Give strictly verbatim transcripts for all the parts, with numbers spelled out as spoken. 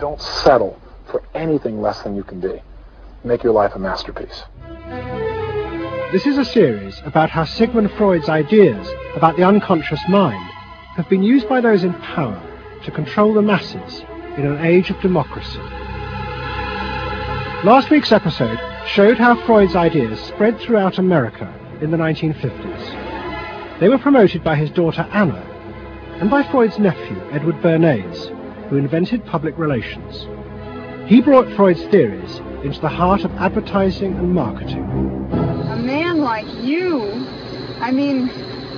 Don't settle for anything less than you can be. Make your life a masterpiece. This is a series about how Sigmund Freud's ideas about the unconscious mind have been used by those in power to control the masses in an age of democracy. Last week's episode showed how Freud's ideas spread throughout America in the nineteen fifties. They were promoted by his daughter Anna and by Freud's nephew Edward Bernays, who invented public relations. He brought Freud's theories into the heart of advertising and marketing. A man like you, I mean,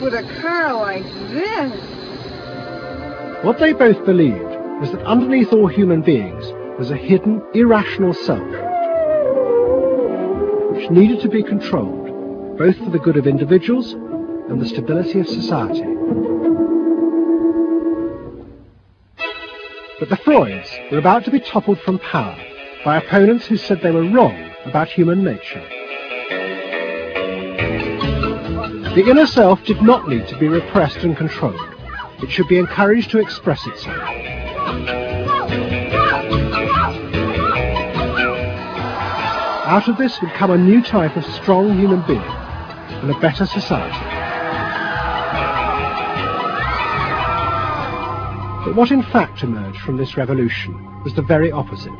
with a curl like this. What they both believed was that underneath all human beings was a hidden, irrational self, which needed to be controlled, both for the good of individuals and the stability of society. But the Freuds were about to be toppled from power by opponents who said they were wrong about human nature. The inner self did not need to be repressed and controlled. It should be encouraged to express itself. Out of this would come a new type of strong human being and a better society. But what in fact emerged from this revolution was the very opposite.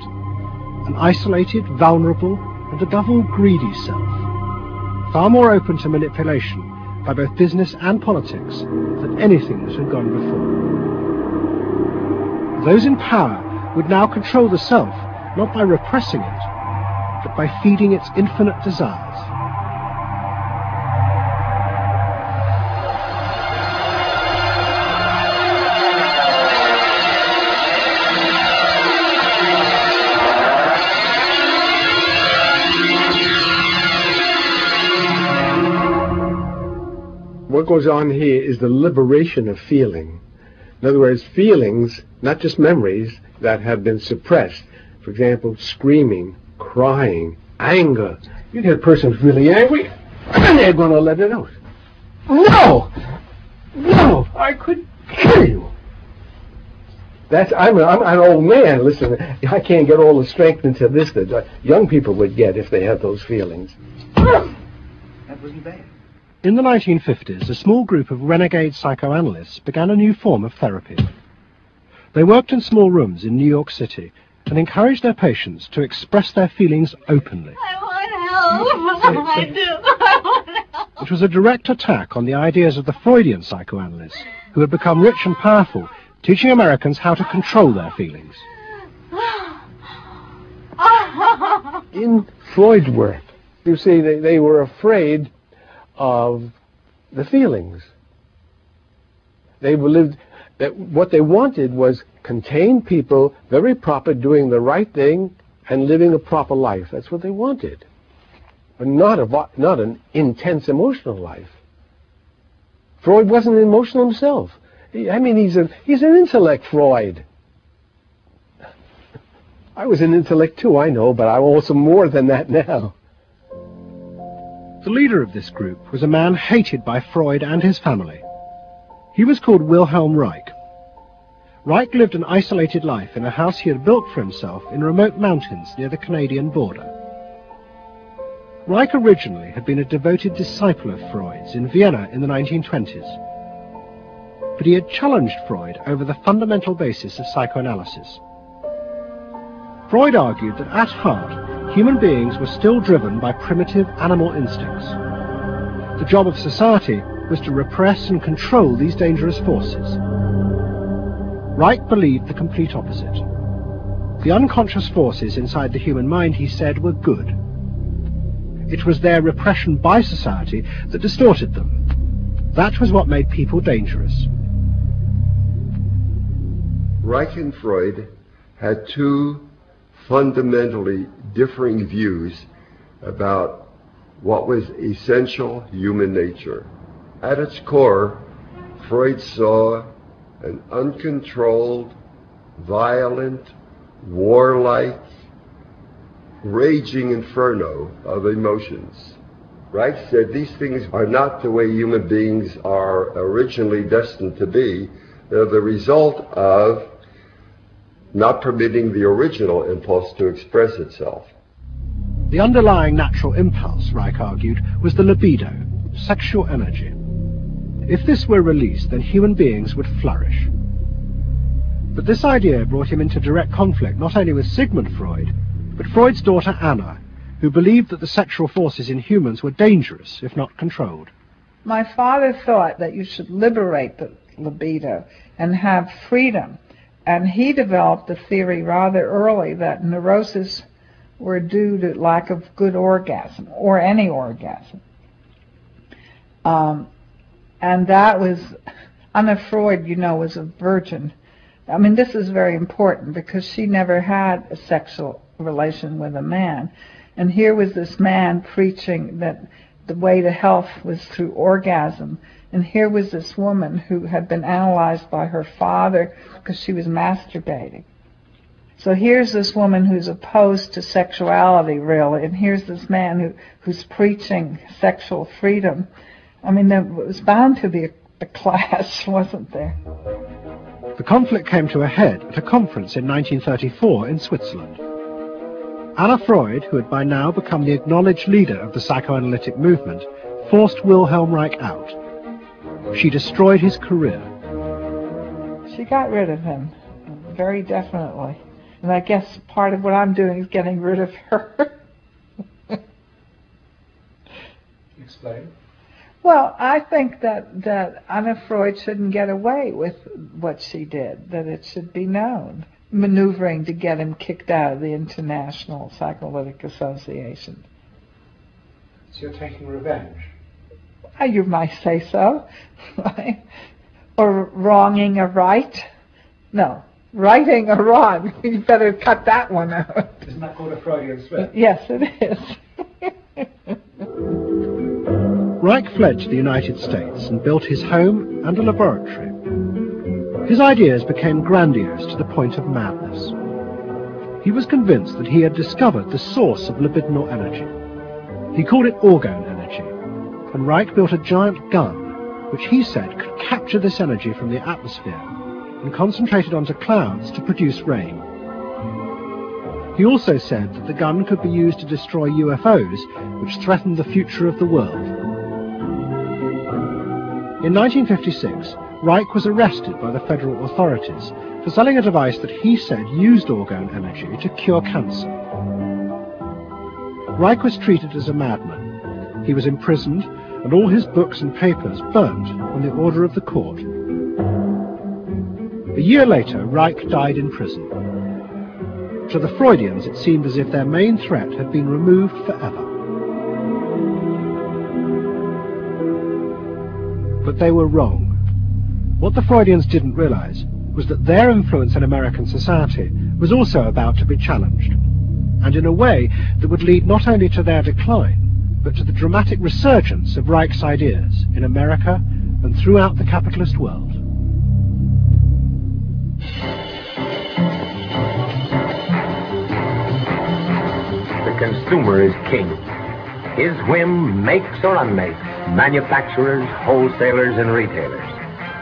An isolated, vulnerable, and above all greedy self, far more open to manipulation by both business and politics than anything that had gone before. Those in power would now control the self, not by repressing it, but by feeding its infinite desires. What goes on here is the liberation of feeling. In other words, feelings, not just memories, that have been suppressed. For example, screaming, crying, anger. You get a person who's really angry, and they're going to let it out. No! No! I could kill you! That's, I'm, a, I'm an old man, listen, I can't get all the strength into this that young people would get if they had those feelings. That wasn't bad. In the nineteen fifties, a small group of renegade psychoanalysts began a new form of therapy. They worked in small rooms in New York City and encouraged their patients to express their feelings openly. I want help! I do! I want help! It was a direct attack on the ideas of the Freudian psychoanalysts, who had become rich and powerful, teaching Americans how to control their feelings. In Freud's work, you see, they, they were afraid of the feelings. They believed that what they wanted was contained people, very proper, doing the right thing and living a proper life. That's what they wanted, but not a, not an intense emotional life. Freud wasn't emotional himself. He, I mean, he's a he's an intellect, Freud. I was an intellect too, I know, but I'm also more than that now. The leader of this group was a man hated by Freud and his family. He was called Wilhelm Reich. Reich lived an isolated life in a house he had built for himself in remote mountains near the Canadian border. Reich originally had been a devoted disciple of Freud's in Vienna in the nineteen twenties, but he had challenged Freud over the fundamental basis of psychoanalysis. Freud argued that at heart, human beings were still driven by primitive animal instincts. The job of society was to repress and control these dangerous forces. Reich believed the complete opposite. The unconscious forces inside the human mind, he said, were good. It was their repression by society that distorted them. That was what made people dangerous. Reich and Freud had two fundamentally differing views about what was essential human nature. At its core, Freud saw an uncontrolled, violent, warlike, raging inferno of emotions. Reich said these things are not the way human beings are originally destined to be. They're the result of not permitting the original impulse to express itself. The underlying natural impulse, Reich argued, was the libido, sexual energy. If this were released, then human beings would flourish. But this idea brought him into direct conflict not only with Sigmund Freud, but Freud's daughter Anna, who believed that the sexual forces in humans were dangerous if not controlled. My father thought that you should liberate the libido and have freedom, and he developed a theory rather early that neuroses were due to lack of good orgasm, or any orgasm. Um, and that was, Anna Freud, you know, was a virgin. I mean, this is very important because she never had a sexual relation with a man. And here was this man preaching that the way to health was through orgasm. And here was this woman who had been analyzed by her father because she was masturbating. So here's this woman who's opposed to sexuality, really, and here's this man who, who's preaching sexual freedom. I mean, there was bound to be a, a clash, wasn't there? The conflict came to a head at a conference in nineteen thirty-four in Switzerland. Anna Freud, who had by now become the acknowledged leader of the psychoanalytic movement, forced Wilhelm Reich out. She destroyed his career. She got rid of him, very definitely. And I guess part of what I'm doing is getting rid of her. Explain. Well, I think that, that Anna Freud shouldn't get away with what she did, that it should be known. Maneuvering to get him kicked out of the International Psychoanalytic Association. So you're taking revenge? You might say so, right? Or wronging a right. No, righting a wrong. You better cut that one out. Isn't that called a Freudian slip? Yes, it is. Reich fled to the United States and built his home and a laboratory. His ideas became grandiose to the point of madness. He was convinced that he had discovered the source of libidinal energy. He called it orgone energy, and Reich built a giant gun, which he said could capture this energy from the atmosphere and concentrate it onto clouds to produce rain. He also said that the gun could be used to destroy U F Os, which threatened the future of the world. In nineteen fifty-six, Reich was arrested by the federal authorities for selling a device that he said used orgone energy to cure cancer. Reich was treated as a madman. He was imprisoned, and all his books and papers burnt on the order of the court. A year later, Reich died in prison. To the Freudians, it seemed as if their main threat had been removed forever. But they were wrong. What the Freudians didn't realize was that their influence in American society was also about to be challenged, and in a way that would lead not only to their decline, but to the dramatic resurgence of Reich's ideas in America and throughout the capitalist world. The consumer is king. His whim makes or unmakes manufacturers, wholesalers, and retailers.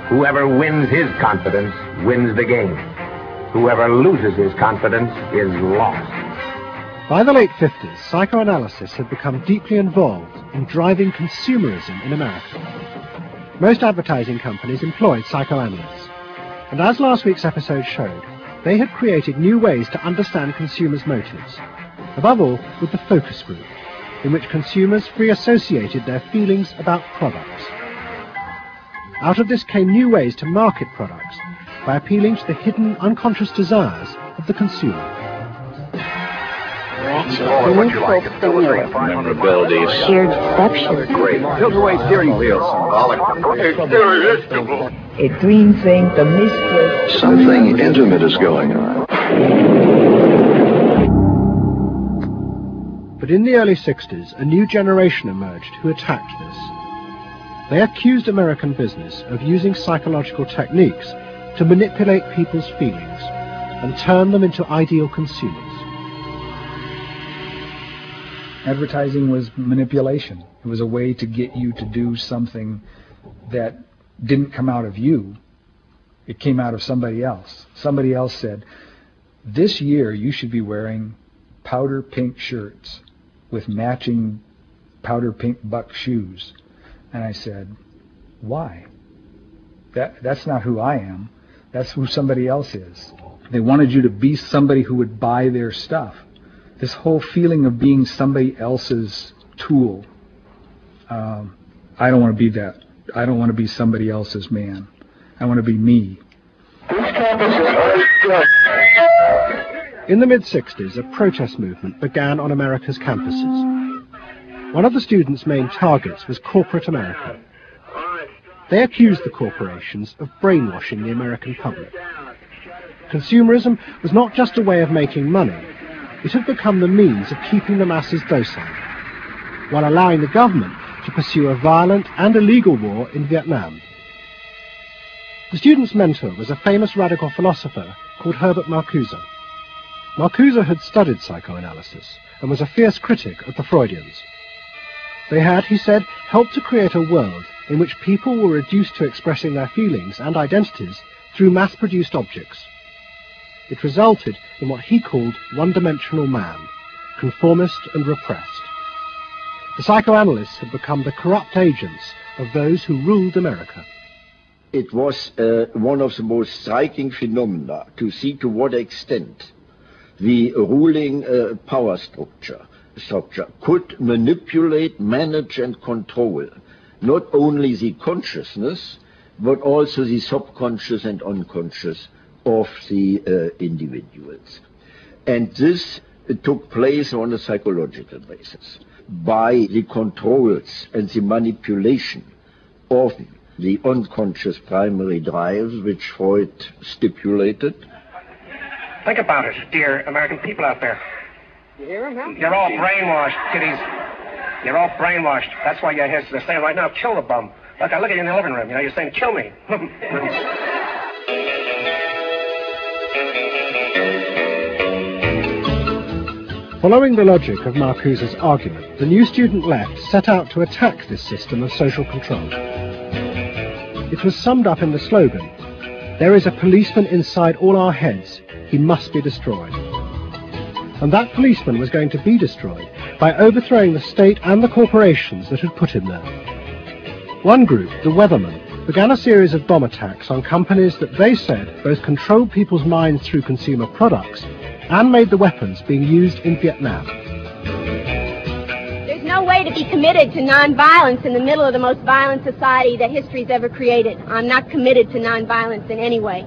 Whoever wins his confidence wins the game. Whoever loses his confidence is lost. By the late fifties, psychoanalysis had become deeply involved in driving consumerism in America. Most advertising companies employed psychoanalysts. And as last week's episode showed, they had created new ways to understand consumers' motives, above all with the focus group, in which consumers free associated their feelings about products. Out of this came new ways to market products by appealing to the hidden, unconscious desires of the consumer. Memorability, sheer deception. Great. Away steering wheels. A dream thing, the mystery. Something intimate is going on. But in the early sixties, a new generation emerged who attacked this. They accused American business of using psychological techniques to manipulate people's feelings and turn them into ideal consumers. Advertising was manipulation. It was a way to get you to do something that didn't come out of you. It came out of somebody else. Somebody else said, this year you should be wearing powder pink shirts with matching powder pink buck shoes. And I said, why? That, that's not who I am. That's who somebody else is. They wanted you to be somebody who would buy their stuff. This whole feeling of being somebody else's tool. Um, I don't want to be that. I don't want to be somebody else's man. I want to be me. In the mid sixties, a protest movement began on America's campuses. One of the students' main targets was corporate America. They accused the corporations of brainwashing the American public. Consumerism was not just a way of making money. It had become the means of keeping the masses docile, while allowing the government to pursue a violent and illegal war in Vietnam. The student's mentor was a famous radical philosopher called Herbert Marcuse. Marcuse had studied psychoanalysis and was a fierce critic of the Freudians. They had, he said, helped to create a world in which people were reduced to expressing their feelings and identities through mass-produced objects. It resulted in what he called one-dimensional man, conformist and repressed. The psychoanalysts had become the corrupt agents of those who ruled America. It was uh, one of the most striking phenomena to see to what extent the ruling uh, power structure, structure could manipulate, manage and control not only the consciousness but also the subconscious and unconscious of the uh, individuals. And this uh, took place on a psychological basis by the controls and the manipulation of the unconscious primary drives which Freud stipulated. Think about it, dear American people out there. You hear him, huh? You're all brainwashed, kiddies. You're all brainwashed. That's why you're here. They're saying right now, kill the bum. Look, I look at you in the living room. You know, you're saying, kill me. Following the logic of Marcuse's argument, the new student left set out to attack this system of social control. It was summed up in the slogan, "There is a policeman inside all our heads. He must be destroyed." And that policeman was going to be destroyed by overthrowing the state and the corporations that had put him there. One group, the Weathermen, began a series of bomb attacks on companies that they said both controlled people's minds through consumer products and made the weapons being used in Vietnam. There's no way to be committed to nonviolence in the middle of the most violent society that history's ever created. I'm not committed to nonviolence in any way.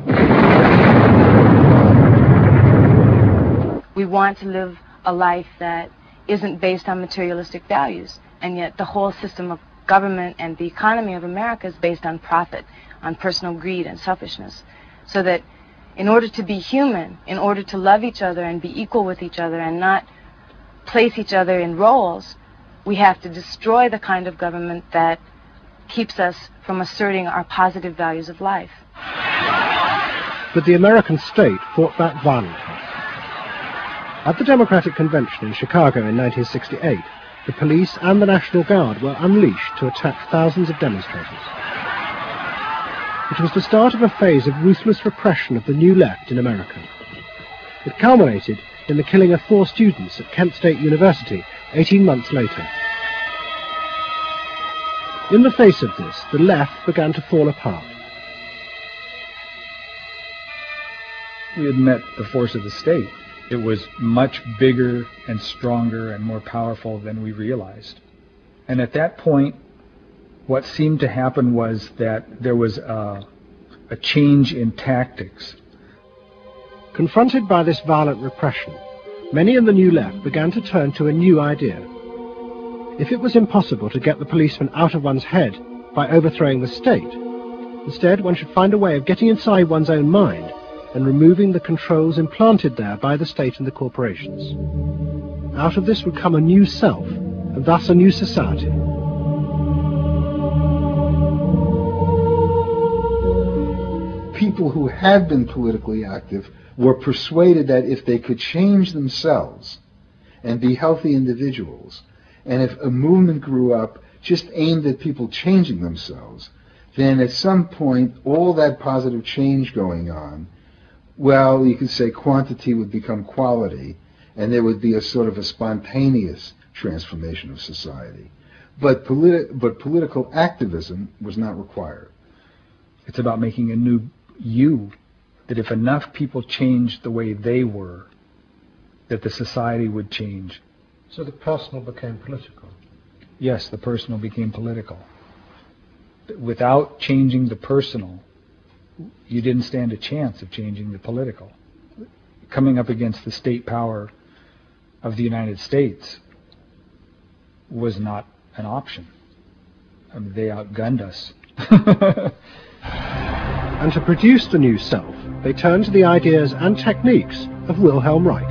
We want to live a life that isn't based on materialistic values, and yet the whole system of government and the economy of America is based on profit, on personal greed and selfishness, so that in order to be human, in order to love each other and be equal with each other and not place each other in roles, we have to destroy the kind of government that keeps us from asserting our positive values of life. But the American state fought back violently. At the Democratic Convention in Chicago in nineteen sixty-eight, the police and the National Guard were unleashed to attack thousands of demonstrators. It was the start of a phase of ruthless repression of the new left in America. It culminated in the killing of four students at Kent State University eighteen months later. In the face of this, the left began to fall apart. We had met the force of the state. It was much bigger and stronger and more powerful than we realized. And at that point, what seemed to happen was that there was a, a change in tactics. Confronted by this violent repression, many in the new left began to turn to a new idea. If it was impossible to get the policeman out of one's head by overthrowing the state, instead one should find a way of getting inside one's own mind and removing the controls implanted there by the state and the corporations. Out of this would come a new self, and thus a new society. People who had been politically active were persuaded that if they could change themselves and be healthy individuals, and if a movement grew up just aimed at people changing themselves, then at some point all that positive change going on well, you could say quantity would become quality, and there would be a sort of a spontaneous transformation of society. But, politi but political activism was not required. It's about making a new you, that if enough people changed the way they were, that the society would change. So the personal became political? Yes, the personal became political. Without changing the personal, you didn't stand a chance of changing the political. Coming up against the state power of the United States was not an option. I mean, they outgunned us. And to produce the new self, they turned to the ideas and techniques of Wilhelm Reich.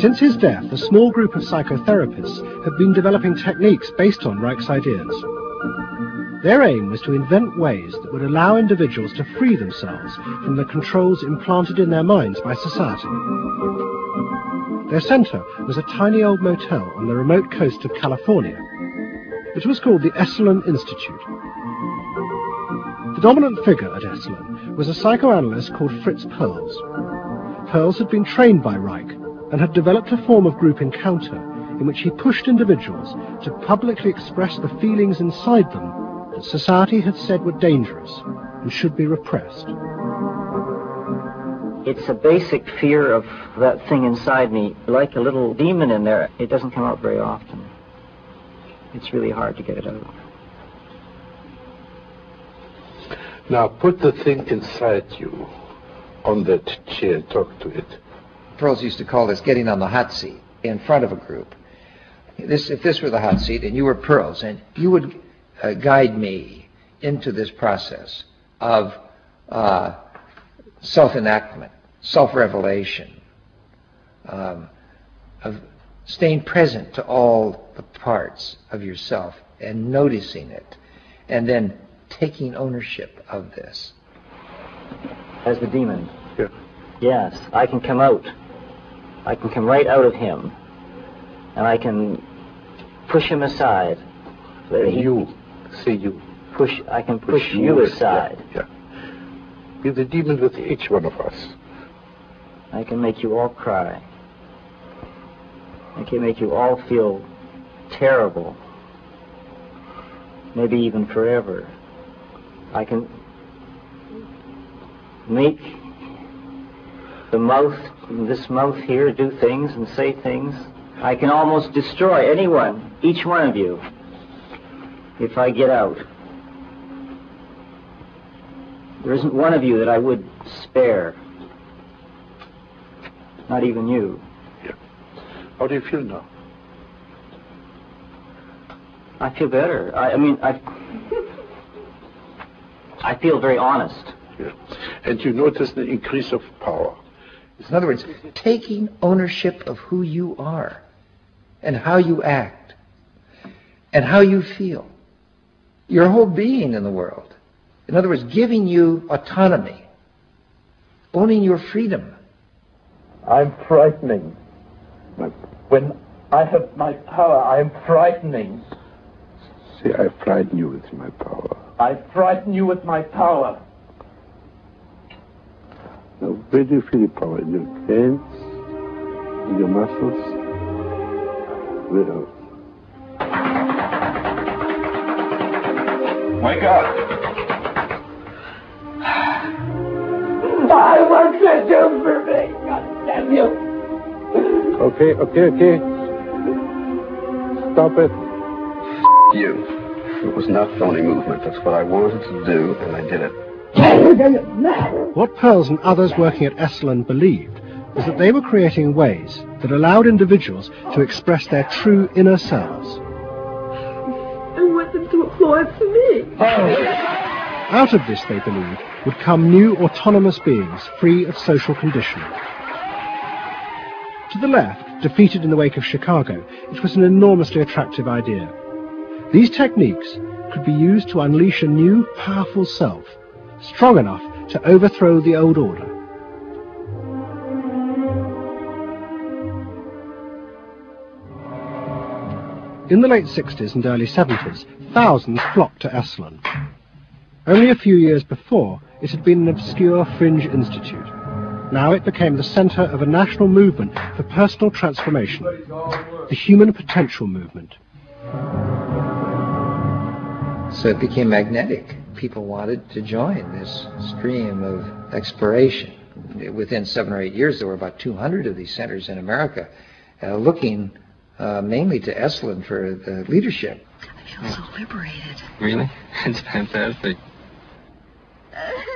Since his death, a small group of psychotherapists have been developing techniques based on Reich's ideas. Their aim was to invent ways that would allow individuals to free themselves from the controls implanted in their minds by society. Their center was a tiny old motel on the remote coast of California, which was called the Esalen Institute. The dominant figure at Esalen was a psychoanalyst called Fritz Perls. Perls had been trained by Reich and had developed a form of group encounter in which he pushed individuals to publicly express the feelings inside them that society had said were dangerous and should be repressed. It's a basic fear of that thing inside me, like a little demon in there. It doesn't come out very often. It's really hard to get it out. Now put the thing inside you on that chair, talk to it. Perls used to call this getting on the hot seat in front of a group. This, if this were the hot seat and you were Perls, and you would Uh, guide me into this process of uh, self-enactment, self-revelation, um, of staying present to all the parts of yourself and noticing it, and then taking ownership of this. As the demon. Yeah. Yes, I can come out. I can come right out of him, and I can push him aside. You. See you. Push, I can push, push you aside. Yeah, yeah. Be the demon with each one of us. I can make you all cry. I can make you all feel terrible. Maybe even forever. I can make the mouth, this mouth here, do things and say things. I can almost destroy anyone, each one of you, if I get out. There isn't one of you that I would spare. Not even you. Yeah. How do you feel now? I feel better. I, I mean, I... I feel very honest. Yeah. And you notice the increase of power. In other words, taking ownership of who you are and how you act and how you feel. Your whole being in the world. In other words, giving you autonomy, owning your freedom. I'm frightening. When I have my power, I'm frightening. See, I frighten you with my power. I frighten you with my power. Now, where do you feel the power? In your hands? In your muscles? Where else? Wake up! I want you to do for me! God damn you! Okay, okay, okay. Stop it. F you. It was not phony movement. That's what I wanted to do, and I did it. What Perls and others working at Esalen believed was that they were creating ways that allowed individuals to express their true inner selves. Them to applaud for me. Oh. Out of this, they believed, would come new autonomous beings free of social conditioning. To the left, defeated in the wake of Chicago, it was an enormously attractive idea. These techniques could be used to unleash a new, powerful self, strong enough to overthrow the old order. In the late sixties and early seventies, thousands flocked to Esalen. Only a few years before, it had been an obscure fringe institute. Now it became the center of a national movement for personal transformation, the Human Potential Movement. So it became magnetic. People wanted to join this stream of exploration. Within seven or eight years, there were about two hundred of these centers in America uh, looking uh, mainly to Esalen for the leadership. I feel so liberated. Really? That's fantastic.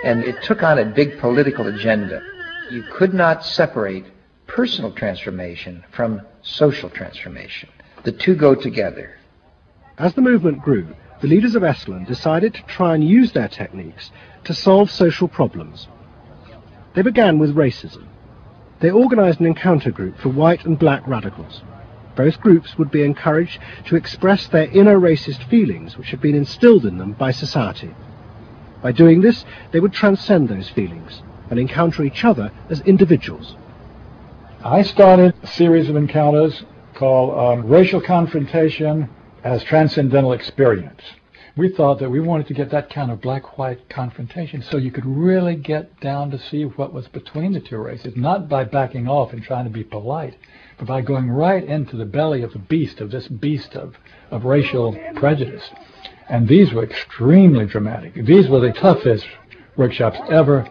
And it took on a big political agenda. You could not separate personal transformation from social transformation. The two go together. As the movement grew, the leaders of Esalen decided to try and use their techniques to solve social problems. They began with racism. They organized an encounter group for white and black radicals. Both groups would be encouraged to express their inner racist feelings which had been instilled in them by society. By doing this, they would transcend those feelings and encounter each other as individuals. I started a series of encounters called um, Racial Confrontation as Transcendental Experience. We thought that we wanted to get that kind of black-white confrontation so you could really get down to see what was between the two races, not by backing off and trying to be polite, but by going right into the belly of the beast, of this beast of, of racial prejudice. And these were extremely dramatic. These were the toughest workshops ever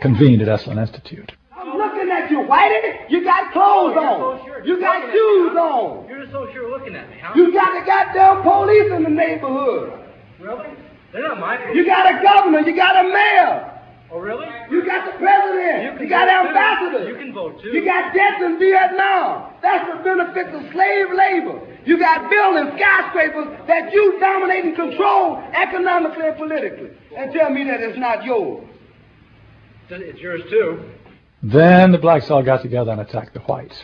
convened at Esalen Institute. I'm looking at you, Whitey. You got clothes on. So sure you got shoes on. You're so sure looking at me, huh? You got a goddamn police in the neighborhood. Really? They're not my people. You got a governor. You got a mayor. Oh, really? You got the president. You, you got ambassadors. You can vote, too. You got death in Vietnam. That's the benefits of slave labor. You got building skyscrapers that you dominate and control economically and politically. And tell me that it's not yours. It's yours, too. Then the blacks all got together and attacked the whites.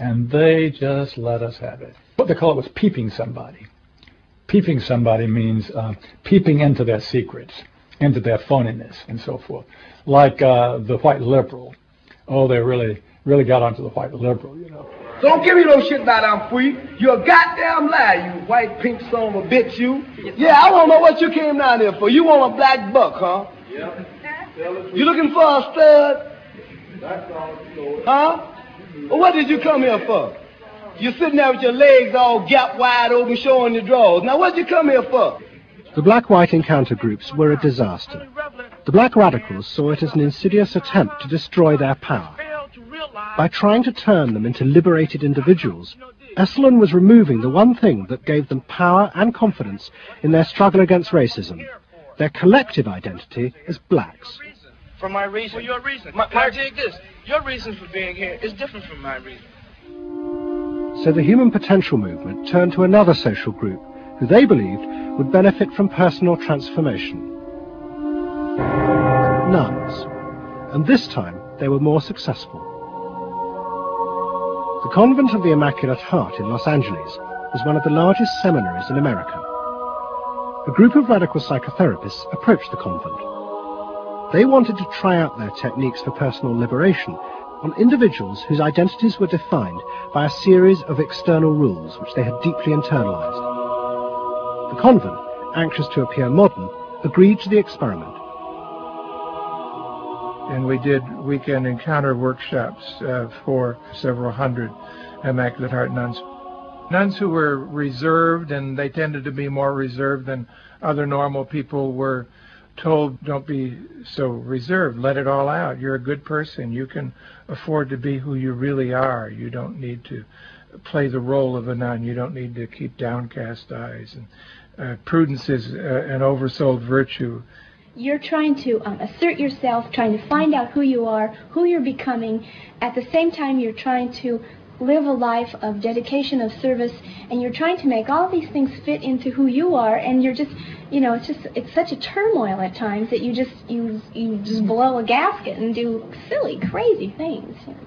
And they just let us have it. What they call it was peeping somebody. Peeping somebody means uh, peeping into their secrets, into their phoniness and so forth. Like uh, the white liberal. Oh, they really, really got onto the white liberal, you know. Don't give me no shit about I'm free. You're a goddamn liar, you white pink son of a bitch, you. Yeah, I don't know what you came down here for. You want a black buck, huh? Yeah. You looking for a stud? Huh? Well, what did you come here for? You're sitting there with your legs all gap wide open, showing your drawers. Now, what did you come here for? The black-white encounter groups were a disaster. The black radicals saw it as an insidious attempt to destroy their power. By trying to turn them into liberated individuals, Esalen was removing the one thing that gave them power and confidence in their struggle against racism, their collective identity as blacks. For my reason. For your reason. My, my take this. Your reason for being here is different from my reason. So the Human Potential Movement turned to another social group who they believed would benefit from personal transformation. Nuns. And this time they were more successful. The Convent of the Immaculate Heart in Los Angeles was one of the largest seminaries in America. A group of radical psychotherapists approached the convent. They wanted to try out their techniques for personal liberation on individuals whose identities were defined by a series of external rules which they had deeply internalized. The convent, anxious to appear modern, agreed to the experiment. And we did weekend encounter workshops uh, for several hundred Immaculate Heart nuns. Nuns who were reserved, and they tended to be more reserved than other normal people, were told, don't be so reserved, let it all out. You're a good person. You can afford to be who you really are. You don't need to play the role of a nun. You don't need to keep downcast eyes. And Uh, prudence is uh, an oversold virtue. You're trying to um, assert yourself, trying to find out who you are, who you're becoming. At the same time, you're trying to live a life of dedication, of service, and you're trying to make all these things fit into who you are, and you're just, you know, it's just, it's such a turmoil at times that you just, you, you just blow a gasket and do silly, crazy things, you know.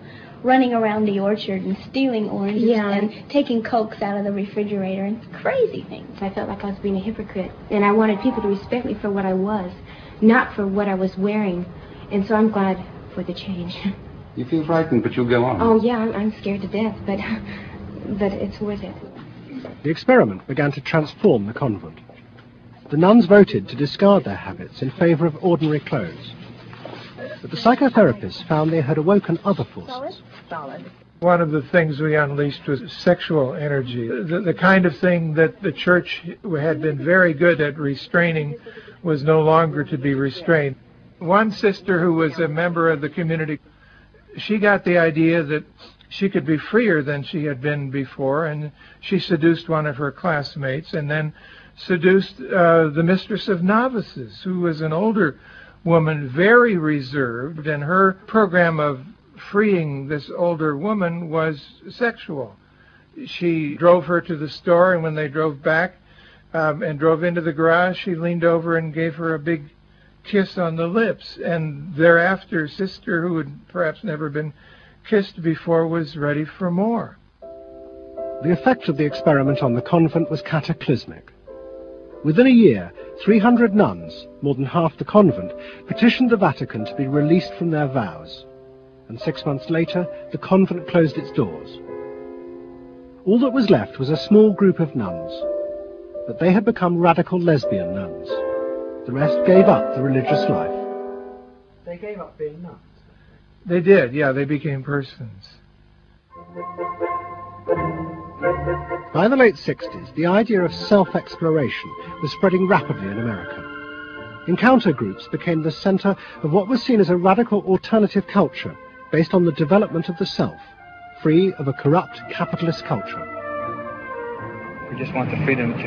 Running around the orchard and stealing oranges, yeah, and taking Cokes out of the refrigerator and crazy things. I felt like I was being a hypocrite, and I wanted people to respect me for what I was, not for what I was wearing, and so I'm glad for the change. You feel frightened, but you'll go on. Oh, yeah, I'm, I'm scared to death, but, but it's worth it. The experiment began to transform the convent. the nuns voted to discard their habits in favour of ordinary clothes. But the psychotherapists found they had awoken other forces. One of the things we unleashed was sexual energy. The, the kind of thing that the church had been very good at restraining was no longer to be restrained. One sister who was a member of the community, she got the idea that she could be freer than she had been before, and she seduced one of her classmates and then seduced uh, the mistress of novices, who was an older woman, very reserved, and her program of freeing this older woman was sexual. She drove her to the store, and when they drove back um, and drove into the garage, she leaned over and gave her a big kiss on the lips, and thereafter, sister who had perhaps never been kissed before was ready for more. The effect of the experiment on the convent was cataclysmic. Within a year, three hundred nuns, more than half the convent, petitioned the Vatican to be released from their vows, and six months later, the convent closed its doors. All that was left was a small group of nuns, but they had become radical lesbian nuns. The rest gave up the religious life. They gave up being nuns. They did, yeah, they became persons. By the late sixties, the idea of self-exploration was spreading rapidly in America. Encounter groups became the center of what was seen as a radical alternative culture based on the development of the self, free of a corrupt capitalist culture. We just want the freedom to,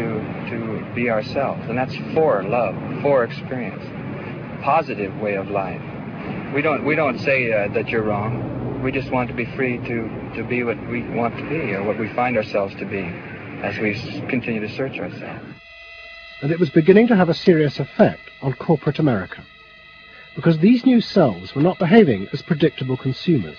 to be ourselves, and that's for love, for experience, positive way of life. We don't, we don't say uh, that you're wrong. We just want to be free to, to be what we want to be, or what we find ourselves to be, as we continue to search ourselves. And it was beginning to have a serious effect on corporate America, because these new selves were not behaving as predictable consumers.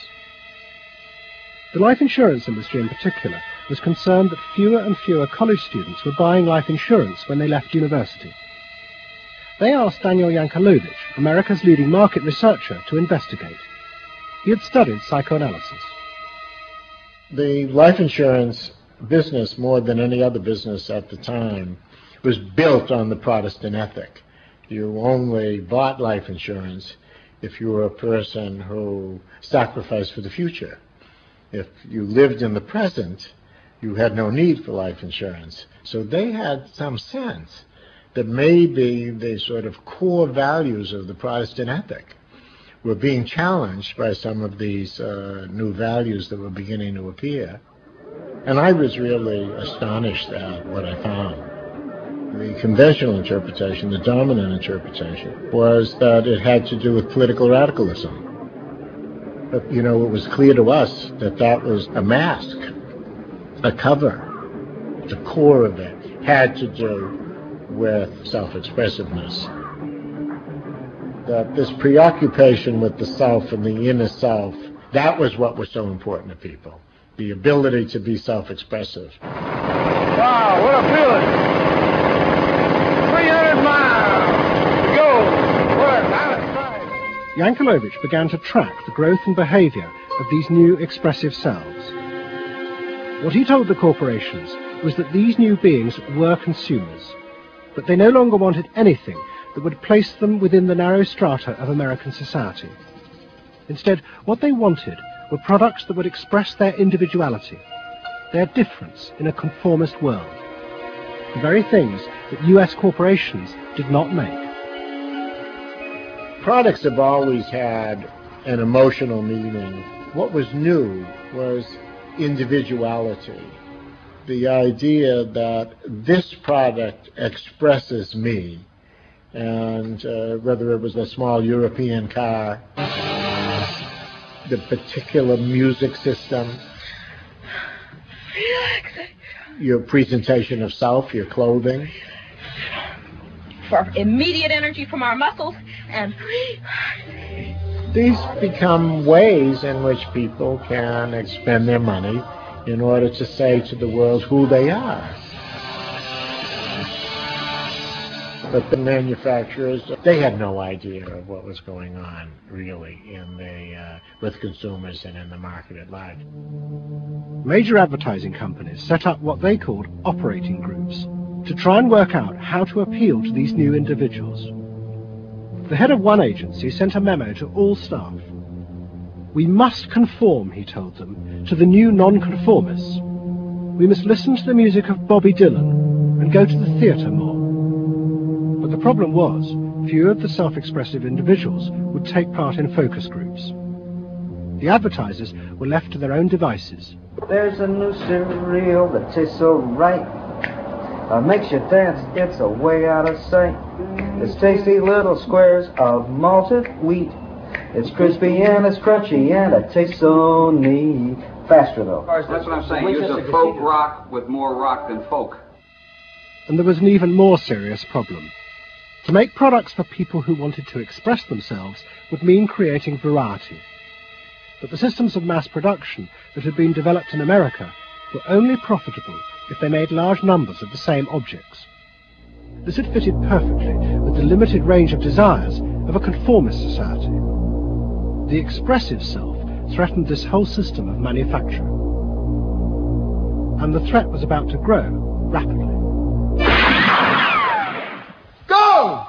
The life insurance industry in particular was concerned that fewer and fewer college students were buying life insurance when they left university. They asked Daniel Yankelovich, America's leading market researcher, to investigate. He had studied psychoanalysis. The life insurance business, more than any other business at the time, was built on the Protestant ethic. You only bought life insurance if you were a person who sacrificed for the future. If you lived in the present, you had no need for life insurance. So they had some sense that maybe the sort of core values of the Protestant ethic were being challenged by some of these uh, new values that were beginning to appear. And I was really astonished at what I found. The conventional interpretation, the dominant interpretation, was that it had to do with political radicalism. But, you know, it was clear to us that that was a mask, a cover. The core of it had to do with self-expressiveness. That this preoccupation with the self and the inner self, that was what was so important to people. The ability to be self-expressive. Wow, what a feeling! Yankelovich began to track the growth and behaviour of these new expressive selves. What he told the corporations was that these new beings were consumers, but they no longer wanted anything that would place them within the narrow strata of American society. Instead, what they wanted were products that would express their individuality, their difference in a conformist world, the very things that U S corporations did not make. Products have always had an emotional meaning. What was new was individuality, the idea that this product expresses me, and uh, whether it was a small European car, the particular music system, your presentation of self, your clothing. For immediate energy from our muscles, and these become ways in which people can expend their money in order to say to the world who they are. But the manufacturers, they had no idea of what was going on, really, in the, uh, with consumers and in the market at large. Major advertising companies set up what they called operating groups, to try and work out how to appeal to these new individuals. The head of one agency sent a memo to all staff. We must conform, he told them, to the new nonconformists. We must listen to the music of Bobby Dylan and go to the theatre more. But the problem was, few of the self-expressive individuals would take part in focus groups. The advertisers were left to their own devices. There's a new cereal that tastes so right, uh, makes you dance, gets away out of sight. It's tasty little squares of malted wheat. It's crispy and it's crunchy and it tastes so neat. Faster though. That's what I'm saying. Use a folk rock with more rock than folk. And there was an even more serious problem. To make products for people who wanted to express themselves would mean creating variety. But the systems of mass production that had been developed in America were only profitable if they made large numbers of the same objects. This had fitted perfectly with the limited range of desires of a conformist society. The expressive self threatened this whole system of manufacture. And the threat was about to grow rapidly. Go!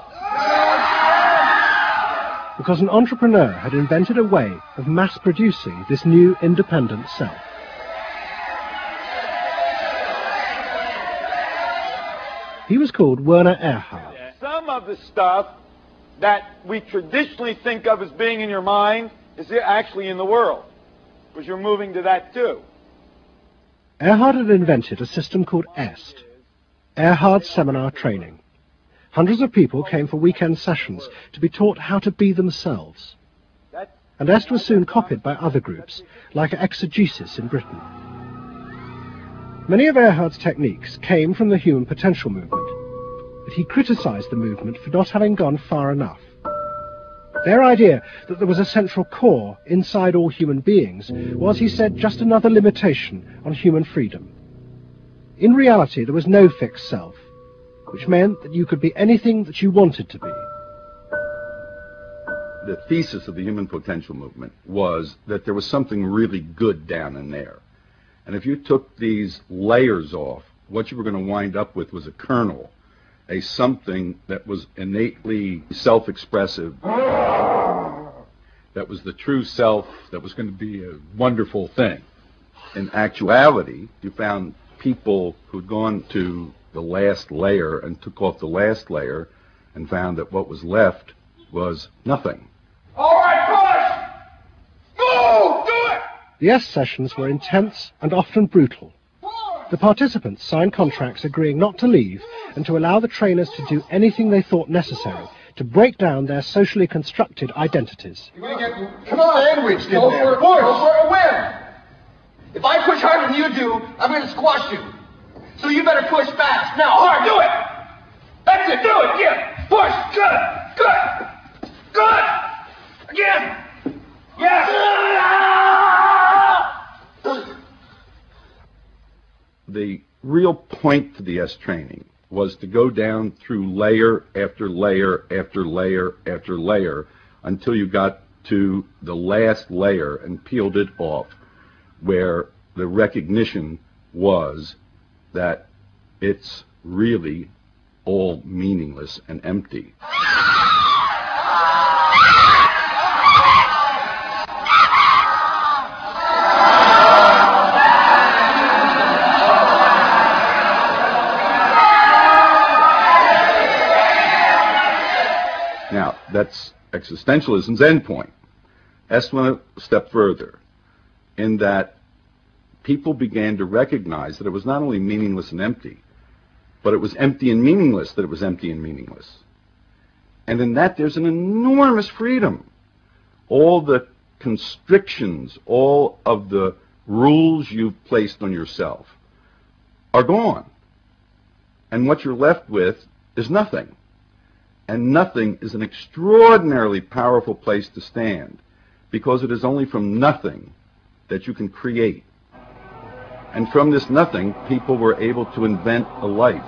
Because an entrepreneur had invented a way of mass producing this new independent self. He was called Werner Erhard. Some of the stuff that we traditionally think of as being in your mind is actually in the world, because you're moving to that too. Erhard had invented a system called E S T, Erhard Seminar Training. Hundreds of people came for weekend sessions to be taught how to be themselves. And E S T was soon copied by other groups, like Exegesis in Britain. Many of Erhard's techniques came from the human potential movement, but he criticised the movement for not having gone far enough. Their idea that there was a central core inside all human beings was, he said, just another limitation on human freedom. In reality, there was no fixed self, which meant that you could be anything that you wanted to be. The thesis of the human potential movement was that there was something really good down in there. And if you took these layers off, what you were going to wind up with was a kernel, a something that was innately self-expressive, that was the true self, that was going to be a wonderful thing. In actuality, you found people who'd gone to the last layer and took off the last layer and found that what was left was nothing. All right, push! Go! Do it! The S sessions were intense and often brutal. The participants signed contracts agreeing not to leave and to allow the trainers to do anything they thought necessary to break down their socially constructed identities. You're gonna get, come on, sandwich, go for a push, go for a win. If I push harder than you do, I'm going to squash you. So you better push fast. Now, hard, do it! That's it, do it, yeah! Push, good, good, good! Again! Yes! The real point to the S training was to go down through layer after layer after layer after layer until you got to the last layer and peeled it off, where the recognition was that it's really all meaningless and empty. Now, that's existentialism's endpoint. S went a step further in that people began to recognize that it was not only meaningless and empty, but it was empty and meaningless that it was empty and meaningless. And in that there's an enormous freedom. All the constrictions, all of the rules you've placed on yourself are gone. And what you're left with is nothing. And nothing is an extraordinarily powerful place to stand, because it is only from nothing that you can create. And from this nothing, people were able to invent a life,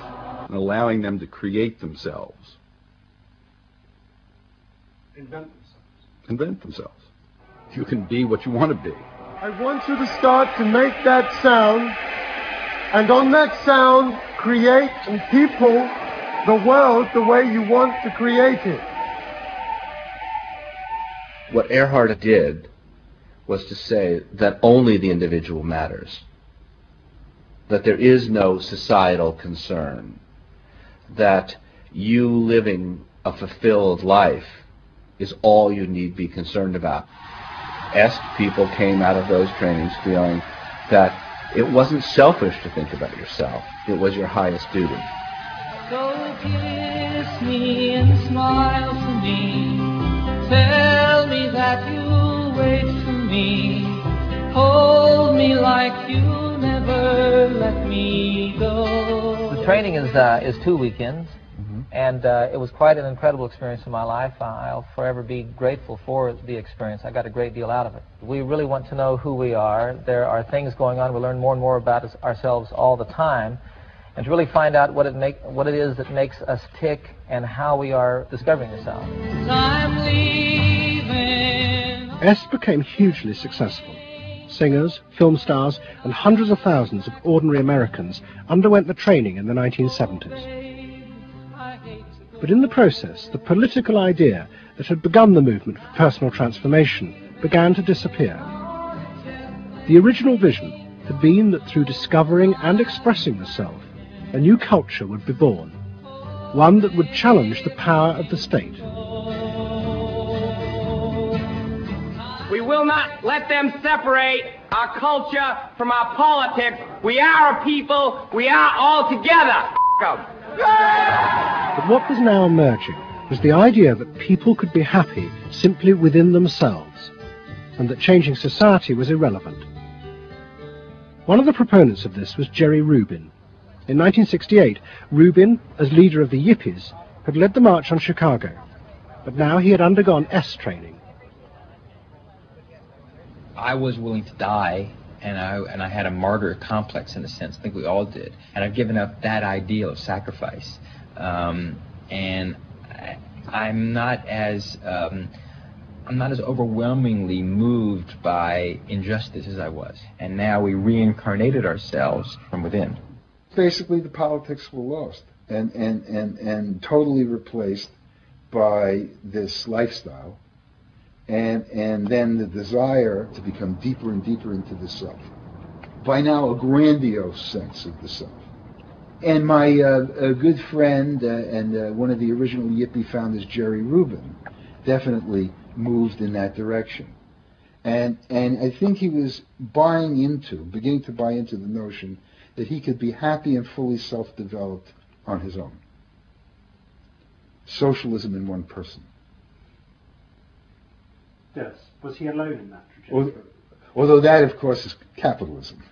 and allowing them to create themselves. Invent themselves. Invent themselves. You can be what you want to be. I want you to start to make that sound, and on that sound, create and people the world the way you want to create it. What Erhard did was to say that only the individual matters, that there is no societal concern, that you living a fulfilled life is all you need be concerned about. EST people came out of those trainings feeling that it wasn't selfish to think about yourself, it was your highest duty. So kiss me and smile for me, tell me that you'll wait for me, hold me like you'll never let me go. The training is, uh, is two weekends. And uh, it was quite an incredible experience in my life. I'll forever be grateful for the experience. I got a great deal out of it. We really want to know who we are. There are things going on. We learn more and more about us, ourselves all the time. And to really find out what it, make, what it is that makes us tick and how we are discovering ourselves. EST became hugely successful. Singers, film stars, and hundreds of thousands of ordinary Americans underwent the training in the nineteen seventies. But in the process, the political idea that had begun the movement for personal transformation began to disappear. The original vision had been that through discovering and expressing the self, a new culture would be born, one that would challenge the power of the state. We will not let them separate our culture from our politics. We are a people. We are all together. F*** them. But what was now emerging was the idea that people could be happy simply within themselves, and that changing society was irrelevant. One of the proponents of this was Jerry Rubin. In nineteen sixty-eight, Rubin, as leader of the Yippies, had led the march on Chicago, but now he had undergone EST training. I was willing to die. And I, and I had a martyr complex in a sense. I think we all did. And I've given up that ideal of sacrifice. Um, and I, I'm not as um, I'm not as overwhelmingly moved by injustice as I was. And now we reincarnated ourselves from within. Basically, the politics were lost and and and, and totally replaced by this lifestyle. And, and then the desire to become deeper and deeper into the self. By now, a grandiose sense of the self. And my uh, a good friend uh, and uh, one of the original Yippie founders, Jerry Rubin, definitely moved in that direction. And, and I think he was buying into, beginning to buy into the notion that he could be happy and fully self-developed on his own. Socialism in one person. Yes. Was he alone in that trajectory? Although that, of course, is capitalism.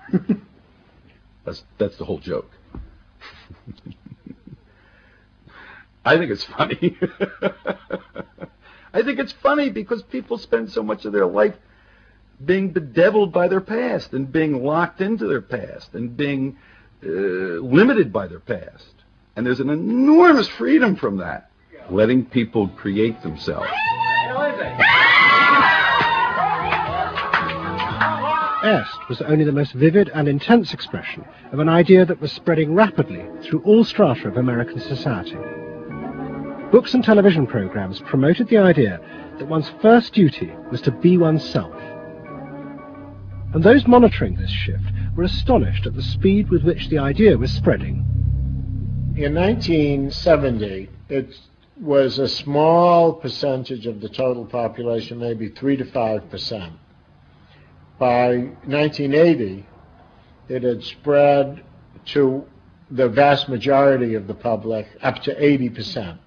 that's, that's the whole joke. I think it's funny. I think it's funny because people spend so much of their life being bedeviled by their past and being locked into their past and being uh, limited by their past. And there's an enormous freedom from that, letting people create themselves. EST was only the most vivid and intense expression of an idea that was spreading rapidly through all strata of American society. Books and television programs promoted the idea that one's first duty was to be oneself. And those monitoring this shift were astonished at the speed with which the idea was spreading. In nineteen seventy, it was a small percentage of the total population, maybe three to five percent. By nineteen eighty, it had spread to the vast majority of the public, up to eighty percent.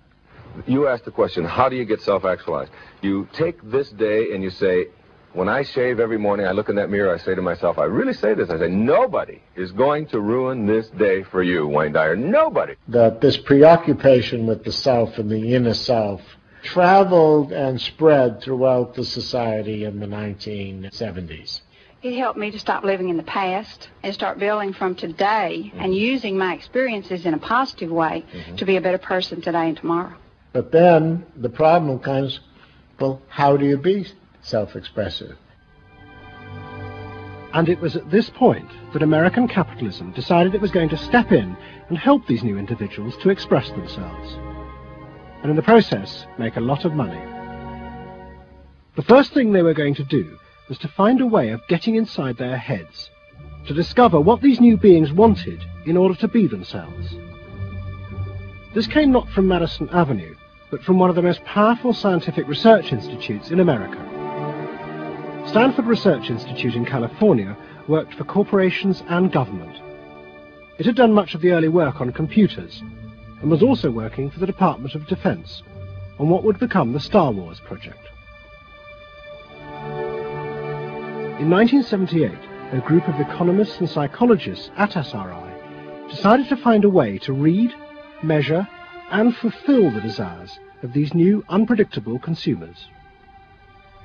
You asked the question, how do you get self-actualized? You take this day and you say, when I shave every morning, I look in that mirror, I say to myself, I really say this, I say, nobody is going to ruin this day for you, Wayne Dyer, nobody. That this preoccupation with the self and the inner self traveled and spread throughout the society in the nineteen seventies. It helped me to stop living in the past and start building from today mm-hmm. and using my experiences in a positive way mm-hmm. to be a better person today and tomorrow. But then the problem comes, well, how do you be self-expressive? And it was at this point that American capitalism decided it was going to step in and help these new individuals to express themselves, and in the process make a lot of money. The first thing they were going to do was to find a way of getting inside their heads, to discover what these new beings wanted in order to be themselves. This came not from Madison Avenue, but from one of the most powerful scientific research institutes in America. Stanford Research Institute in California worked for corporations and government. It had done much of the early work on computers, and was also working for the Department of Defense on what would become the Star Wars project. In nineteen seventy-eight, a group of economists and psychologists at S R I decided to find a way to read, measure, and fulfill the desires of these new, unpredictable consumers.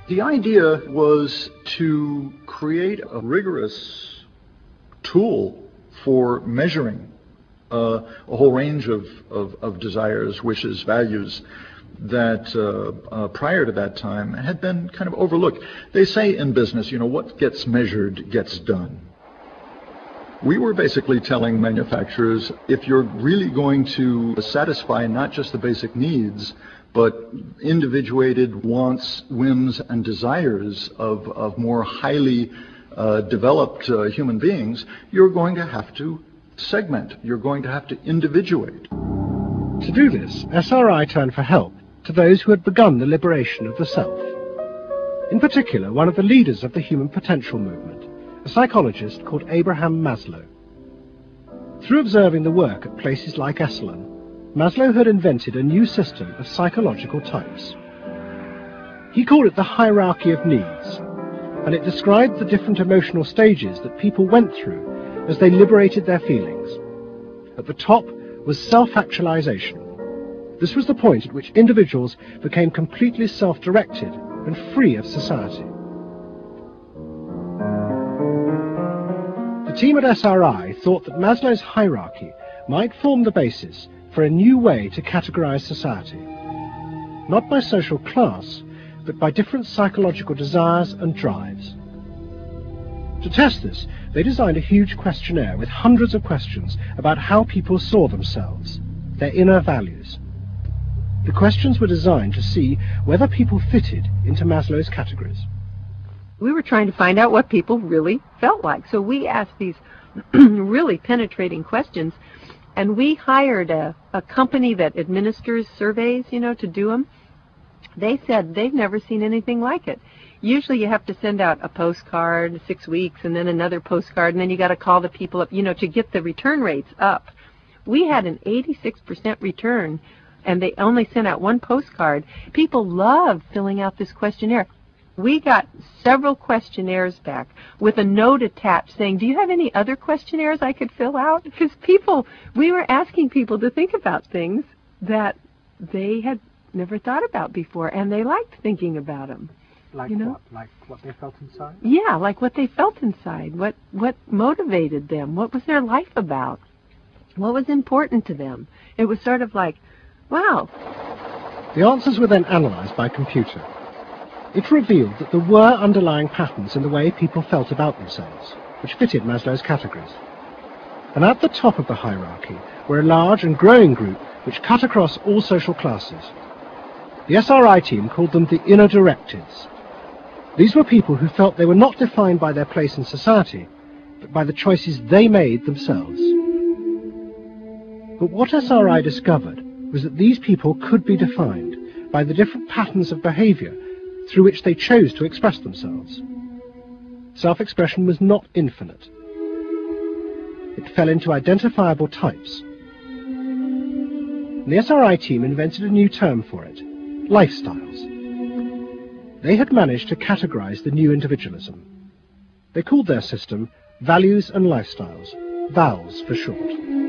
The idea was to create a rigorous tool for measuring uh, a whole range of, of, of desires, wishes, values that uh, uh, prior to that time had been kind of overlooked. They say in business, you know, what gets measured gets done. We were basically telling manufacturers, if you're really going to satisfy not just the basic needs, but individuated wants, whims, and desires of, of more highly uh, developed uh, human beings, you're going to have to segment, you're going to have to individuate. To do this, S R I turned for help to those who had begun the liberation of the self. In particular, one of the leaders of the human potential movement, a psychologist called Abraham Maslow. Through observing the work at places like Esalen, Maslow had invented a new system of psychological types. He called it the hierarchy of needs, and it described the different emotional stages that people went through as they liberated their feelings. At the top was self-actualization. This was the point at which individuals became completely self-directed and free of society. The team at S R I thought that Maslow's hierarchy might form the basis for a new way to categorize society, not by social class, but by different psychological desires and drives. To test this, they designed a huge questionnaire with hundreds of questions about how people saw themselves, their inner values. The questions were designed to see whether people fitted into Maslow's categories. We were trying to find out what people really felt like, so we asked these really penetrating questions. And we hired a, a company that administers surveys, you know, to do them. They said they've never seen anything like it. Usually you have to send out a postcard, six weeks, and then another postcard, and then you got to call the people up, you know, to get the return rates up. We had an eighty-six percent return, and they only sent out one postcard. People loved filling out this questionnaire. We got several questionnaires back with a note attached saying, do you have any other questionnaires I could fill out? Because people, we were asking people to think about things that they had never thought about before, and they liked thinking about them. Like you know? what? Like what they felt inside? Yeah, like what they felt inside, what, what motivated them, what was their life about, what was important to them. It was sort of like, wow. The answers were then analyzed by computer. It revealed that there were underlying patterns in the way people felt about themselves, which fitted Maslow's categories. And at the top of the hierarchy were a large and growing group which cut across all social classes. The S R I team called them the inner directives. These were people who felt they were not defined by their place in society, but by the choices they made themselves. But what S R I discovered was that these people could be defined by the different patterns of behavior through which they chose to express themselves. Self-expression was not infinite. It fell into identifiable types. And the S R I team invented a new term for it, lifestyles. They had managed to categorize the new individualism. They called their system Values and Lifestyles, VALS for short.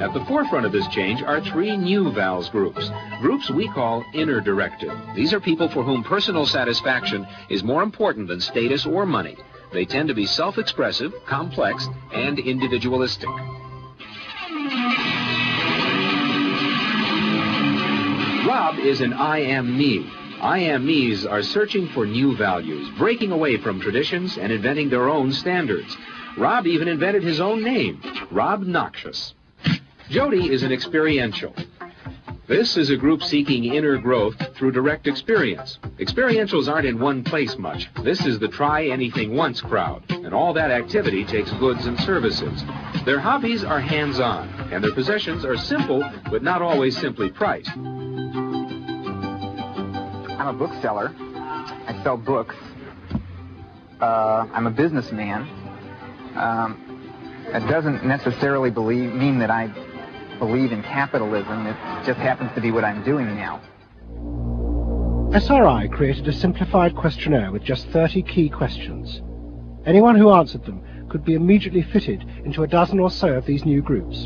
At the forefront of this change are three new VALS groups, groups we call inner directive. These are people for whom personal satisfaction is more important than status or money. They tend to be self-expressive, complex, and individualistic. Rob is an I am me. I M Es are searching for new values, breaking away from traditions and inventing their own standards. Rob even invented his own name, Rob Noxious. Jody is an experiential. This is a group seeking inner growth through direct experience. Experientials aren't in one place much. This is the try anything once crowd, and all that activity takes goods and services. Their hobbies are hands-on, and their possessions are simple, but not always simply priced. I'm a bookseller. I sell books. Uh, I'm a businessman. Um, that doesn't necessarily believe, mean that I believe in capitalism. It just happens to be what I'm doing now. S R I created a simplified questionnaire with just thirty key questions. Anyone who answered them could be immediately fitted into a dozen or so of these new groups.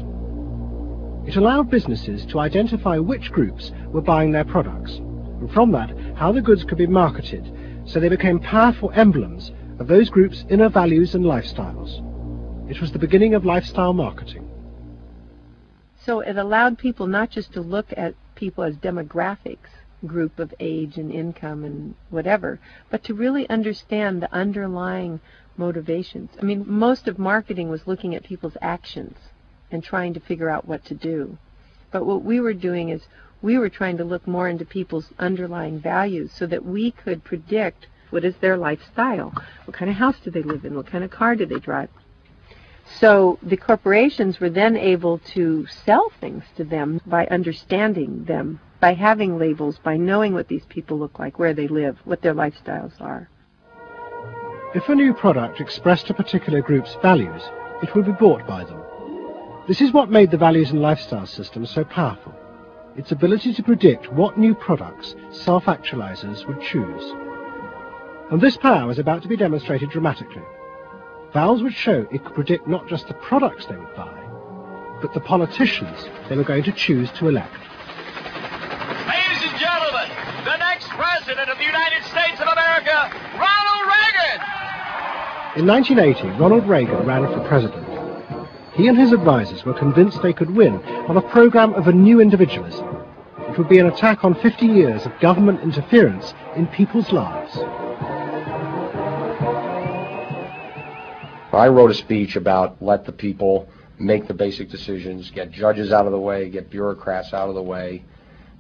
It allowed businesses to identify which groups were buying their products, and from that, how the goods could be marketed, so they became powerful emblems of those groups' inner values and lifestyles. It was the beginning of lifestyle marketing. So it allowed people not just to look at people as demographics, group of age and income and whatever, but to really understand the underlying motivations. I mean, most of marketing was looking at people's actions and trying to figure out what to do. But what we were doing is we were trying to look more into people's underlying values so that we could predict what is their lifestyle, what kind of house do they live in, what kind of car do they drive. So the corporations were then able to sell things to them by understanding them, by having labels, by knowing what these people look like, where they live, what their lifestyles are. If a new product expressed a particular group's values, it would be bought by them. This is what made the values and lifestyle system so powerful, its ability to predict what new products self-actualizers would choose. And this power is about to be demonstrated dramatically. VALS would show it could predict not just the products they would buy, but the politicians they were going to choose to elect. Ladies and gentlemen, the next president of the United States of America, Ronald Reagan! In nineteen eighty, Ronald Reagan ran for president. He and his advisors were convinced they could win on a program of a new individualism. It would be an attack on fifty years of government interference in people's lives. I wrote a speech about let the people make the basic decisions, get judges out of the way, get bureaucrats out of the way,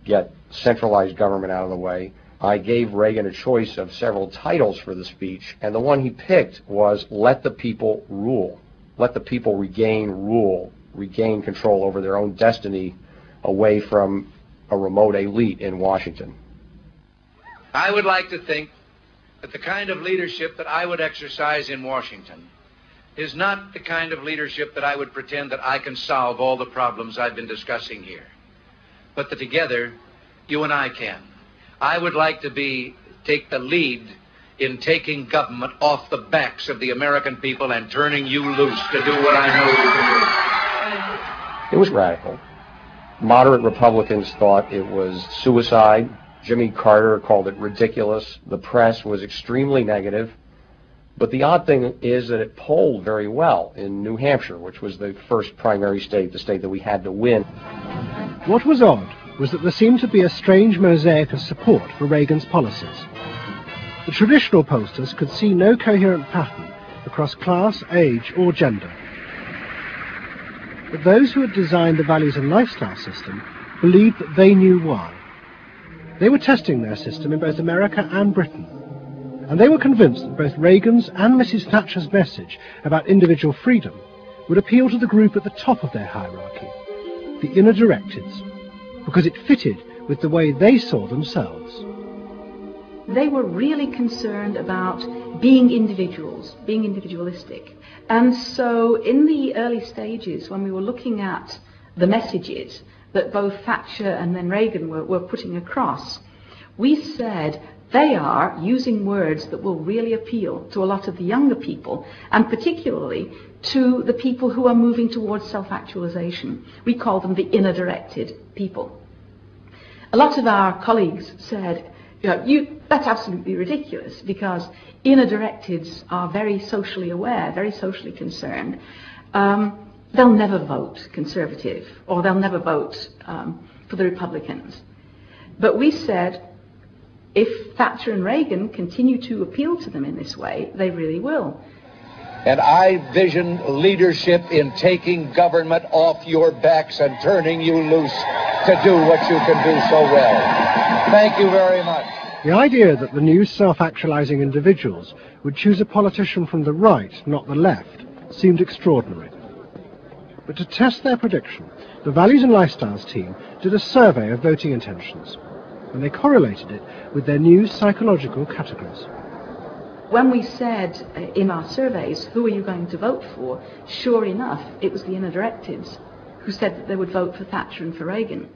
get centralized government out of the way. I gave Reagan a choice of several titles for the speech, and the one he picked was Let the People Rule. Let the people regain rule, regain control over their own destiny away from a remote elite in Washington. I would like to think that the kind of leadership that I would exercise in Washington is not the kind of leadership that I would pretend that I can solve all the problems I've been discussing here, but that together, you and I can. I would like to be, take the lead in taking government off the backs of the American people and turning you loose to do what I know you can do. It was radical. Moderate Republicans thought it was suicide. Jimmy Carter called it ridiculous. The press was extremely negative. But the odd thing is that it polled very well in New Hampshire, which was the first primary state, the state that we had to win. What was odd was that there seemed to be a strange mosaic of support for Reagan's policies. The traditional pollsters could see no coherent pattern across class, age, or gender. But those who had designed the values and lifestyle system believed that they knew why. They were testing their system in both America and Britain, and they were convinced that both Reagan's and Missus Thatcher's message about individual freedom would appeal to the group at the top of their hierarchy, the inner directives, because it fitted with the way they saw themselves. They were really concerned about being individuals, being individualistic. And so in the early stages, when we were looking at the messages that both Thatcher and then Reagan were, were putting across, we said, they are using words that will really appeal to a lot of the younger people, and particularly to the people who are moving towards self-actualization. We call them the inner-directed people. A lot of our colleagues said, you know, you, that's absolutely ridiculous, because inner-directeds are very socially aware, very socially concerned. Um, they'll never vote Conservative, or they'll never vote um, for the Republicans. But we said, if Thatcher and Reagan continue to appeal to them in this way, they really will. And I vision leadership in taking government off your backs and turning you loose to do what you can do so well. Thank you very much. The idea that the new self-actualizing individuals would choose a politician from the right, not the left, seemed extraordinary. But to test their prediction, the Values and Lifestyles team did a survey of voting intentions, and they correlated it with their new psychological categories. When we said uh, in our surveys, who are you going to vote for, sure enough, it was the inner directives who said that they would vote for Thatcher and for Reagan.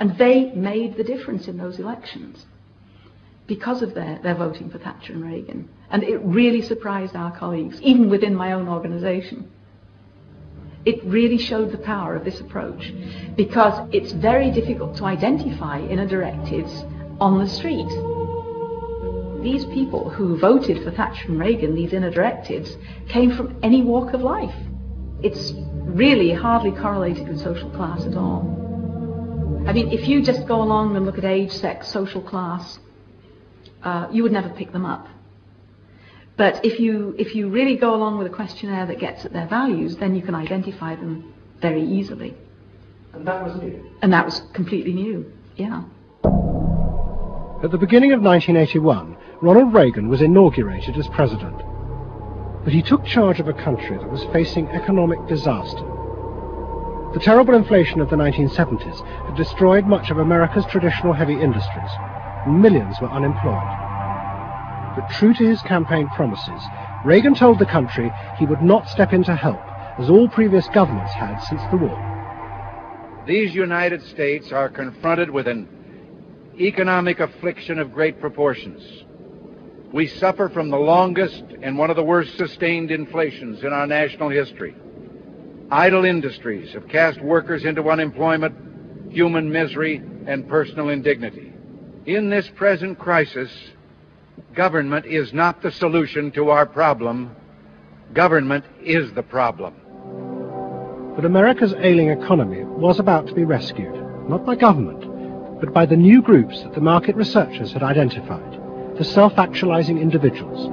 And they made the difference in those elections because of their, their voting for Thatcher and Reagan. And it really surprised our colleagues, even within my own organisation. It really showed the power of this approach, because it's very difficult to identify inner directives on the street. These people who voted for Thatcher and Reagan, these inner directives, came from any walk of life. It's really hardly correlated with social class at all. I mean, if you just go along and look at age, sex, social class, uh, you would never pick them up. But if you, if you really go along with a questionnaire that gets at their values, then you can identify them very easily. And that was new? And that was completely new, yeah. At the beginning of nineteen eighty-one, Ronald Reagan was inaugurated as president, but he took charge of a country that was facing economic disaster. The terrible inflation of the nineteen seventies had destroyed much of America's traditional heavy industries, and millions were unemployed. But true to his campaign promises, Reagan told the country he would not step in to help, as all previous governments had since the war. These United States are confronted with an economic affliction of great proportions. We suffer from the longest and one of the worst sustained inflations in our national history. Idle industries have cast workers into unemployment, human misery, and personal indignity. In this present crisis, government is not the solution to our problem. Government is the problem. But America's ailing economy was about to be rescued, not by government, but by the new groups that the market researchers had identified, the self-actualizing individuals.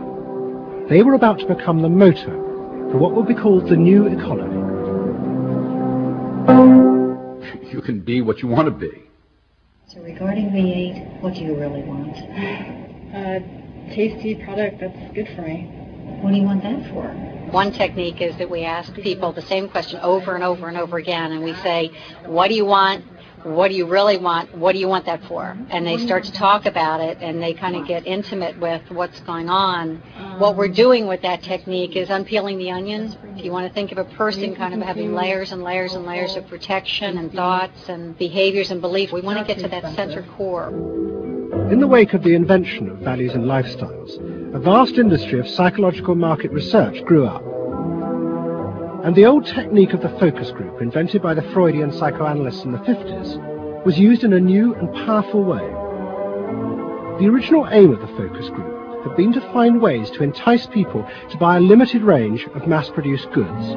They were about to become the motor for what would be called the new economy. You can be what you want to be. So regarding V eight, what do you really want? A tasty product that's good for me. What do you want that for? One technique is that we ask people the same question over and over and over again, and we say, what do you want? What do you really want? What do you want that for? And they start to talk about it, and they kind of get intimate with what's going on. What we're doing with that technique is unpeeling the onion. If you want to think of a person kind of having layers and layers and layers of protection and thoughts and behaviors and beliefs, we want to get to that center core. In the wake of the invention of Values and Lifestyles, a vast industry of psychological market research grew up. And the old technique of the focus group, invented by the Freudian psychoanalysts in the fifties, was used in a new and powerful way. The original aim of the focus group had been to find ways to entice people to buy a limited range of mass-produced goods.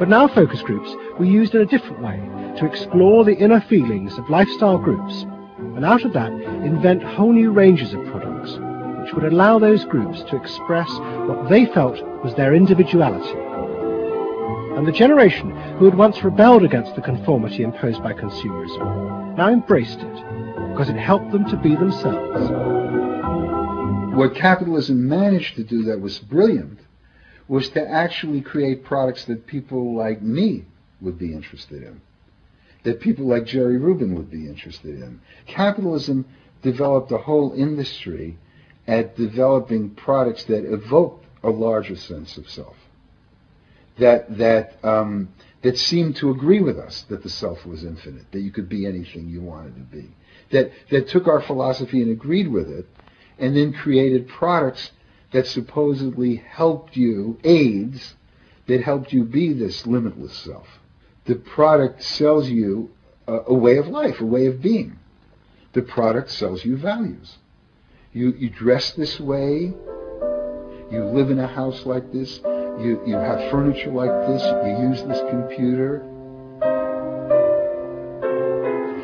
But now focus groups were used in a different way to explore the inner feelings of lifestyle groups, and out of that invent whole new ranges of products, which would allow those groups to express what they felt was their individuality. And the generation who had once rebelled against the conformity imposed by consumerism now embraced it, because it helped them to be themselves. What capitalism managed to do that was brilliant was to actually create products that people like me would be interested in, that people like Jerry Rubin would be interested in. Capitalism developed a whole industry at developing products that evoked a larger sense of self, that that um, that seemed to agree with us that the self was infinite, that you could be anything you wanted to be, that that took our philosophy and agreed with it, and then created products that supposedly helped you, aids that helped you be this limitless self. The product sells you a, a way of life, a way of being. The product sells you values. You you dress this way, you live in a house like this, You, you have furniture like this, you use this computer. Do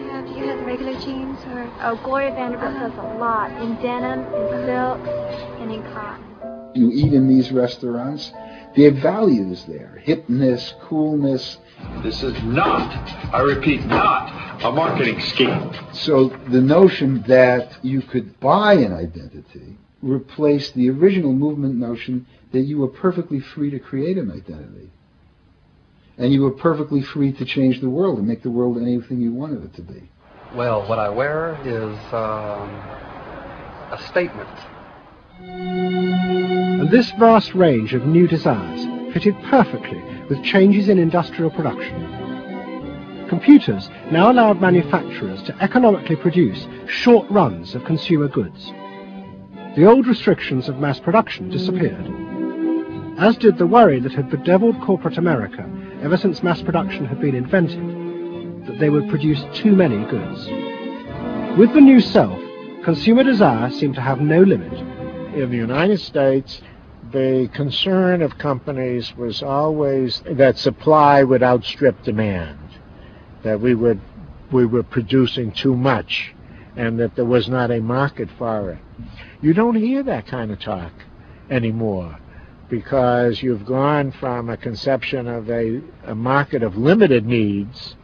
you have, do you have regular jeans? Or? Oh, Gloria Vanderbilt does a lot in denim, in silks, and in cotton. You eat in these restaurants, they have values there, hipness, coolness. This is not, I repeat, not a marketing scheme. So the notion that you could buy an identity replaced the original movement notion that you were perfectly free to create an identity. And you were perfectly free to change the world and make the world anything you wanted it to be. Well, what I wear is um, a statement. And this vast range of new desires fitted perfectly with changes in industrial production. Computers now allowed manufacturers to economically produce short runs of consumer goods. The old restrictions of mass production disappeared, as did the worry that had bedeviled corporate America ever since mass production had been invented, that they would produce too many goods. With the new self, consumer desire seemed to have no limit. In the United States, the concern of companies was always that supply would outstrip demand, that we would we were producing too much, and that there was not a market for it. You don't hear that kind of talk anymore, because you've gone from a conception of a, a market of limited needs,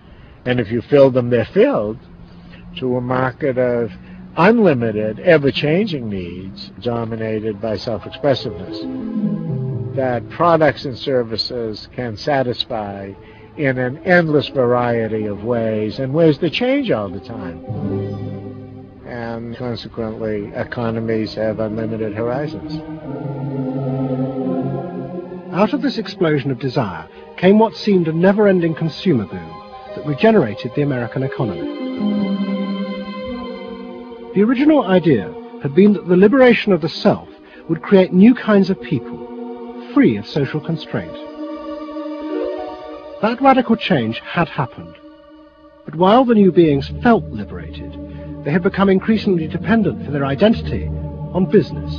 and if you fill them, they're filled, to a market of unlimited, ever-changing needs dominated by self-expressiveness, that products and services can satisfy in an endless variety of ways, and ways that change all the time. And consequently, economies have unlimited horizons. Out of this explosion of desire came what seemed a never-ending consumer boom that regenerated the American economy. The original idea had been that the liberation of the self would create new kinds of people, free of social constraint. That radical change had happened, but while the new beings felt liberated, they had become increasingly dependent for their identity on business.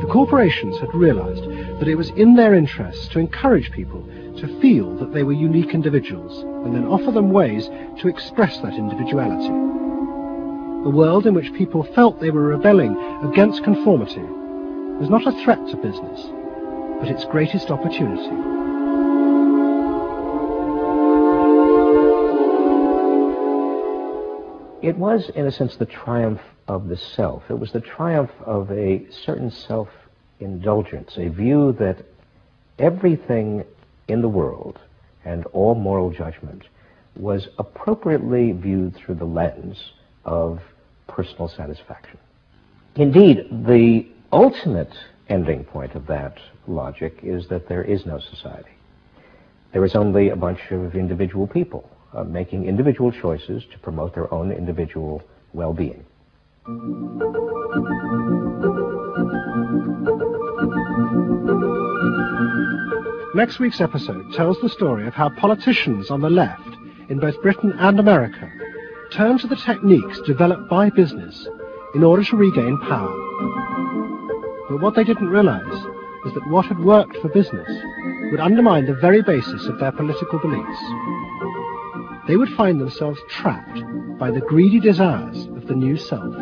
The corporations had realized that it was in their interests to encourage people to feel that they were unique individuals and then offer them ways to express that individuality. A world in which people felt they were rebelling against conformity was not a threat to business, but its greatest opportunity. It was, in a sense, the triumph of the self. It was the triumph of a certain self-indulgence, a view that everything in the world and all moral judgment was appropriately viewed through the lens of personal satisfaction. Indeed, the ultimate ending point of that logic is that there is no society. There is only a bunch of individual people uh, making individual choices to promote their own individual well-being. Next week's episode tells the story of how politicians on the left, in both Britain and America, turn to the techniques developed by business in order to regain power. But what they didn't realize is that what had worked for business would undermine the very basis of their political beliefs. They would find themselves trapped by the greedy desires of the new self.